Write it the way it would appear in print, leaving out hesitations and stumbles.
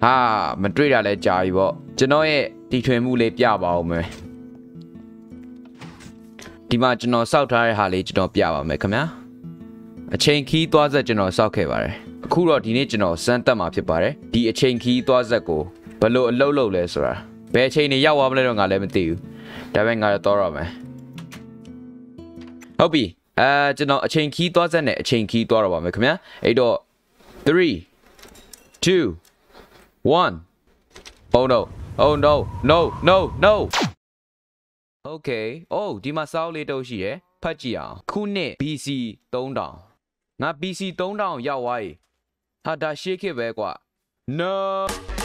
Ha, Madrid are like Jai, but Genoa, Titremule Piava, me. Dimagino South Harley, no Piava, me come here. A chain key towards a general Saukevar. Kuro Dinagino, Santa Mapipare, the chain key towards a go. Below a low lesser. Bear chain a yaw on a lemon to you. Davanga Torame. Hobby, Genoa, a chain key towards a chain key Toraba, me come here. A door 3, 2, 1. Oh no. Oh no. No, no, no. Okay. Oh, Dimasao Leto Shie. Pachia. Kune BC 3000. Not BC 3000 Yawai. Hada Shake Vegua. No.